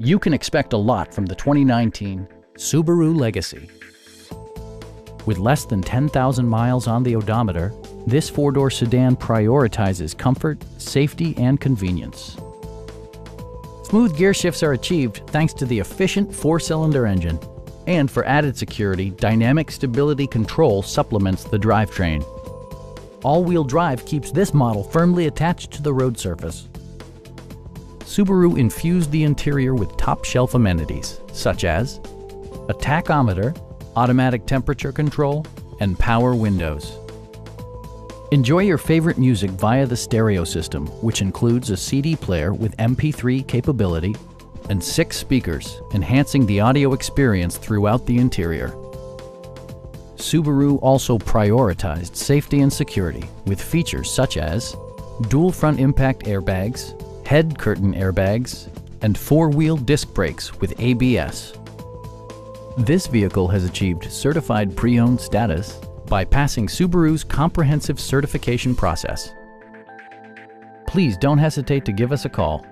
You can expect a lot from the 2019 Subaru Legacy. With less than 10,000 miles on the odometer, this four-door sedan prioritizes comfort, safety, and convenience. Smooth gear shifts are achieved thanks to the efficient four-cylinder engine. And for added security, dynamic stability control supplements the drivetrain. All-wheel drive keeps this model firmly attached to the road surface. Subaru infused the interior with top-shelf amenities, such as a tachometer, automatic temperature control, and power windows. Enjoy your favorite music via the stereo system, which includes a CD player with MP3 capability and 6 speakers, enhancing the audio experience throughout the interior. Subaru also prioritized safety and security with features such as dual front impact airbags, head curtain airbags, and four-wheel disc brakes with ABS. This vehicle has achieved certified pre-owned status by passing Subaru's comprehensive certification process. Please don't hesitate to give us a call.